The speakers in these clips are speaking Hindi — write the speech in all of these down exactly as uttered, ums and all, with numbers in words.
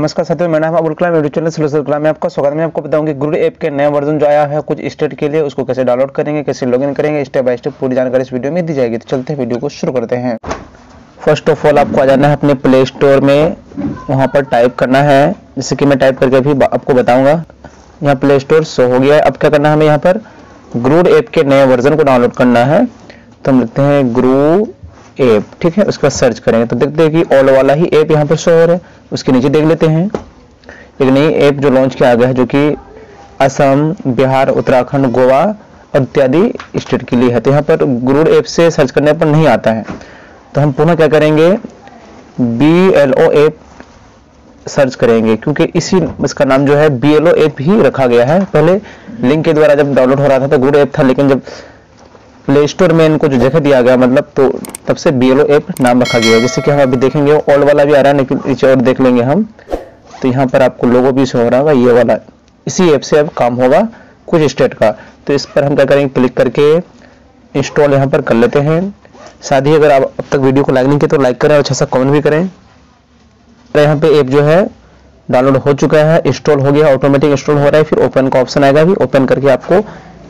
नमस्कार साथियों, मेरा नाम Abul Kalam. YouTube channel solar Kalam में आपका स्वागत है। मैं आपको बताऊंगी गुरुड ऐप के नए वर्जन जो आया है कुछ स्टेट के लिए, उसको कैसे डाउनलोड करेंगे, कैसे लॉगिन करेंगे, स्टेप बाय स्टेप पूरी जानकारी इस वीडियो में दी जाएगी। तो चलते हैं, वीडियो को शुरू करते हैं। फर्स्ट ऑफ ऑल आपको आ जाना है अपने प्ले स्टोर में, वहाँ पर टाइप करना है, जैसे कि मैं टाइप करके भी आपको बताऊँगा। यहाँ प्ले स्टोर शो हो गया है। अब क्या करना है, हमें यहाँ पर गुरुड ऐप के नए वर्जन को डाउनलोड करना है। तो हम लिखते हैं गुरुड ऐप, ठीक है, उसका सर्च करेंगे तो देखते हैं कि ऑल वाला ही ऐप यहाँ पर शो हो रहा है। उसके नीचे देख लेते हैं एक नई ऐप जो लॉन्च किया गया है, जो कि असम, बिहार, उत्तराखंड, गोवा और इत्यादि स्टेट के लिए है। तो यहाँ पर गुरुड ऐप से सर्च करने पर नहीं आता है, तो हम पुनः क्या करेंगे, B L O app search करेंगे, क्योंकि इसी इसका नाम जो है बी एल ओ ऐप ही रखा गया है। पहले लिंक के द्वारा जब डाउनलोड हो रहा था तो गुरुड ऐप था, लेकिन जब प्ले स्टोर में इनको जो जगह दिया गया मतलब, तो तब से बीएलओ ऐप नाम रखा गया है। जैसे कि हम अभी देखेंगे ओल्ड वाला भी आ रहा है, लेकिन इसे और देख लेंगे हम। तो यहाँ पर आपको लोगो भी शो हो रहा होगा, ये वाला इसी ऐप से अब काम होगा कुछ स्टेट का। तो इस पर हम क्या करेंगे, क्लिक करके इंस्टॉल यहाँ पर कर लेते हैं। साथ ही अगर आप अब तक वीडियो को लाइक नहीं किया तो लाइक करें और अच्छा सा कमेंट भी करें। तो यहाँ पर ऐप जो है डाउनलोड हो चुका है, इंस्टॉल हो गया, ऑटोमेटिक इंस्टॉल हो रहा है। फिर ओपन का ऑप्शन आएगा, फिर ओपन करके आपको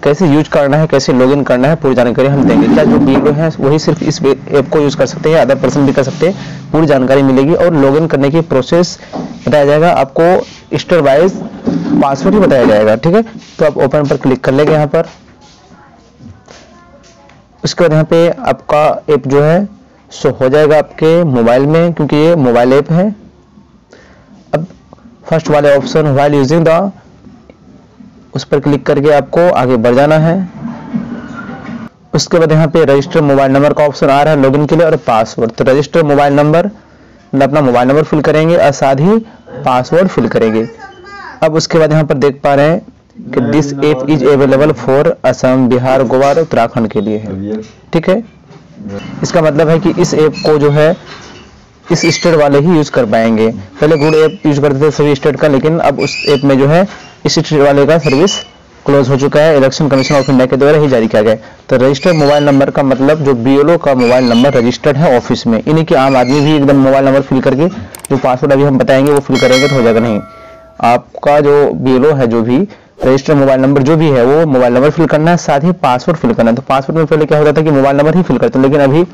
कैसे यूज करना है, कैसे लॉगिन करना है, पूरी जानकारी हम देंगे। क्या जो बीलो है वही सिर्फ इस ऐप को यूज कर सकते हैं, अदर पर्सन भी कर सकते हैं, पूरी जानकारी मिलेगी। और लॉगिन करने की प्रोसेस बताया जाएगा आपको, स्टेप वाइज पासवर्ड भी बताया जाएगा, ठीक है। तो आप ओपन पर क्लिक कर लेंगे यहाँ पर। उसके बाद यहाँ पे आपका ऐप जो है शो हो जाएगा आपके मोबाइल में, क्योंकि ये मोबाइल ऐप है। अब फर्स्ट वाले ऑप्शन व्हाइल यूजिंग द, उस पर क्लिक करके आपको आगे बढ़ जाना है। उसके बाद यहाँ पे रजिस्टर मोबाइल नंबर का ऑप्शन आ रहा है लॉगिन के लिए और पासवर्ड। तो रजिस्टर मोबाइल नंबर में अपना मोबाइल नंबर फिल करेंगे और साथ ही पासवर्ड फिल करेंगे। अब उसके बाद यहाँ पर देख पा रहे हैं कि this app is available for Assam, Bihar, Goa, Uttarakhand के लिए है, ठीक है। इसका मतलब है कि इस ऐप को जो है इस स्टेट वाले ही यूज कर पाएंगे। पहले गुरुड ऐप यूज करते थे सभी स्टेट का, लेकिन अब उस ऐप में जो है इस स्टेट वाले का सर्विस क्लोज हो चुका है, इलेक्शन कमीशन ऑफ इंडिया के द्वारा ही जारी किया गया। तो रजिस्टर्ड मोबाइल नंबर का मतलब जो बीएलओ का मोबाइल नंबर रजिस्टर्ड है ऑफिस में, यानी कि आम आदमी भी एकदम मोबाइल नंबर फिल करके जो पासवर्ड अभी हम बताएंगे वो फिल करेंगे तो हो जाएगा नहीं। आपका जो बीएलओ है, जो भी रजिस्टर्ड मोबाइल नंबर जो भी है, वो मोबाइल नंबर फिल करना है, साथ ही पासवर्ड फिल करना है। तो पासवर्ड में पहले क्या होता था कि मोबाइल नंबर ही फिल करते, लेकिन अभी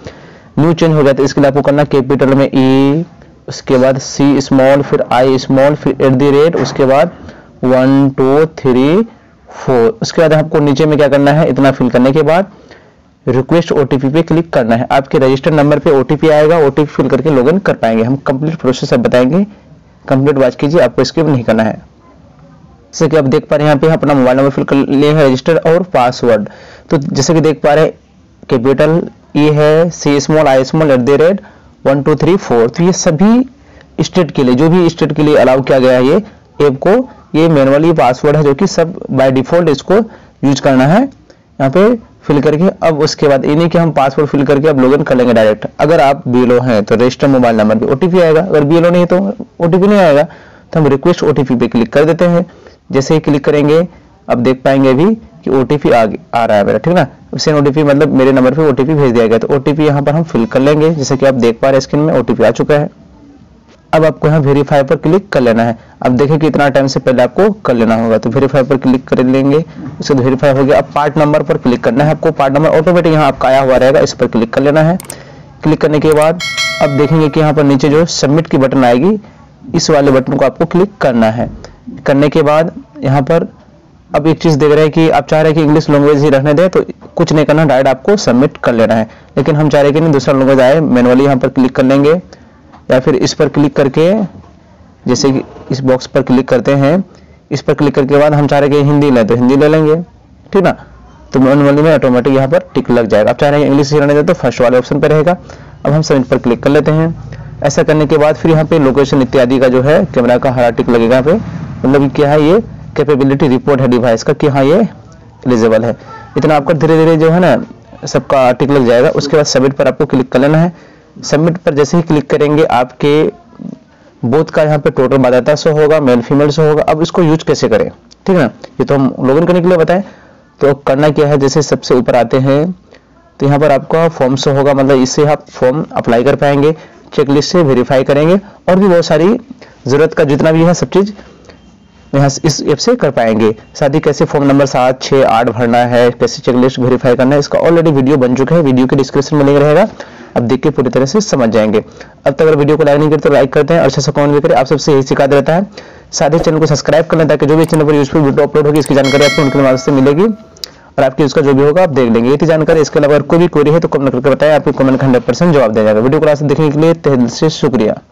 न्यू चेंज हो गया। तो इसके लिए आपको करना कैपिटल में ई, उसके बाद सी स्मॉल, फिर आई स्मॉल, फिर एट दी रेट, उसके बाद वन टू थ्री फोर। उसके बाद आपको नीचे में क्या करना है, इतना फिल करने के बाद रिक्वेस्ट ओटीपी पे क्लिक करना है। आपके रजिस्टर्ड नंबर पे ओटीपी आएगा, ओटीपी फिल करके लॉगिन कर पाएंगे। हम कंप्लीट प्रोसेस अब बताएंगे, कंप्लीट वॉच कीजिए, आपको स्किप नहीं करना है। जैसे कि आप देख पा रहे हैं यहाँ पे अपना मोबाइल नंबर फिल कर लिए हैं, रजिस्टर और पासवर्ड। तो जैसे कि देख पा रहे हैं कैपिटल ये है, C small, I small, at the rate one two three four. तो ये सभी स्टेट के लिए, जो भी स्टेट के लिए अलाउ किया गया है ये ऐप को, ये मैनुअली पासवर्ड है जो कि सब बाय डिफॉल्ट इसको यूज करना है। यहाँ पे फिल करके अब उसके बाद यानी कि हम पासवर्ड फिल करके अब लॉगिन कर लेंगे डायरेक्ट। अगर आप बीएलओ हैं तो रजिस्टर मोबाइल नंबर पे ओटीपी आएगा, अगर बीएलओ नहीं तो ओटीपी नहीं आएगा। तो हम रिक्वेस्ट ओटीपी पे क्लिक कर देते हैं। जैसे ही क्लिक करेंगे अब देख पाएंगे अभी कि ओटीपी आ, आ रहा है मेरा, ठीक ना। सेम ओटीपी मतलब मेरे नंबर पे ओटीपी भेज दिया गया, तो ओटीपी यहाँ पर हम फिल कर लेंगे। जैसे कि आप देख पा रहे हैं स्क्रीन में ओटीपी आ चुका है। अब आपको यहाँ वेरीफाई पर क्लिक कर लेना है। अब देखें कि इतना टाइम से पहले आपको कर लेना होगा, तो वेरीफाई पर क्लिक कर लेंगे, उसके बाद वेरीफाई हो गया। अब पार्ट नंबर पर क्लिक करना है आपको, पार्ट नंबर ऑटोमेटिक यहाँ आपका आया हुआ रहेगा, इस पर क्लिक कर लेना है। क्लिक करने के बाद अब देखेंगे कि यहाँ पर नीचे जो सबमिट की बटन आएगी, इस वाले बटन को आपको क्लिक करना है। करने के बाद यहाँ पर अब एक चीज देख रहे हैं कि आप चाह रहे हैं कि इंग्लिश लैंग्वेज ही रखने दें, तो कुछ नहीं करना, डायरेक्ट आपको सबमिट कर लेना है। लेकिन हम चाह रहे हैं कि नहीं दूसरा लैंग्वेज आए, मैनुअली यहाँ पर क्लिक कर लेंगे, या फिर इस पर क्लिक करके जैसे कि इस बॉक्स पर क्लिक करते हैं, इस पर क्लिक करके बाद हम चाह रहे हैं कि हिंदी लें तो हिंदी ले लेंगे, ठीक ना। तो मैनुअली में ऑटोमेटिक यहाँ पर टिक लग जाएगा। आप चाह रहे हैं इंग्लिश ही रहने दें तो फर्स्ट वाले ऑप्शन पर रहेगा। अब हम सबमिट पर क्लिक कर लेते हैं। ऐसा करने के बाद फिर यहाँ पे लोकेशन इत्यादि का जो है कैमरा का हरा टिक लगेगा यहाँ पे, मतलब क्या है ये कैपेबिलिटी रिपोर्ट है डिवाइस का कि हाँ ये एलिजिबल है। इतना आपका धीरे धीरे जो है ना सबका टिक लग जाएगा। उसके बाद सबमिट पर आपको क्लिक कर लेना है। सबमिट पर जैसे ही क्लिक करेंगे आपके बोथ का यहाँ पे टोटल बादाता शो होगा, मेल फीमेल शो होगा। अब इसको यूज कैसे करें, ठीक है ना, ये तो हम लॉगिन करने के लिए बताएं। तो करना क्या है, जैसे सबसे ऊपर आते हैं तो यहाँ पर आपका फॉर्म शो होगा, मतलब इससे आप फॉर्म अप्लाई कर पाएंगे, चेकलिस्ट से वेरीफाई करेंगे और भी बहुत सारी जरूरत का जितना भी है सब चीज यहाँ इस ऐप से कर पाएंगे। साथ ही कैसे फॉर्म नंबर सात छः आठ भरना है, कैसे चेकलिस्ट वेरीफाई करना है, इसका ऑलरेडी वीडियो बन चुका है, वीडियो के डिस्क्रिप्शन में लिंक रहेगा, आप देख के पूरी तरह से समझ जाएंगे। अब तक अगर वीडियो को लाइक नहीं करते तो लाइक करते हैं, अच्छा सा कमेंट भी करें, आप सबसे यही सिखाते रहता है। साथ ही चैनल को सब्सक्राइब करना ताकि जो भी चैनल पर यूजफुल वीडियो अपलोड होगी इसकी जानकारी आपको उनके माध्यम से मिलेगी और आपकी उसका जो भी होगा आप देख लेंगे। ये थी जानकारी, इसके अलावा कोई भी क्वेरी है तो कमेंट करके बताएं, आपको कमेंट का हंड्रेड परसेंट जवाब दिया जाएगा। वीडियो को लास्ट तक देखने के लिए तहे दिल से शुक्रिया।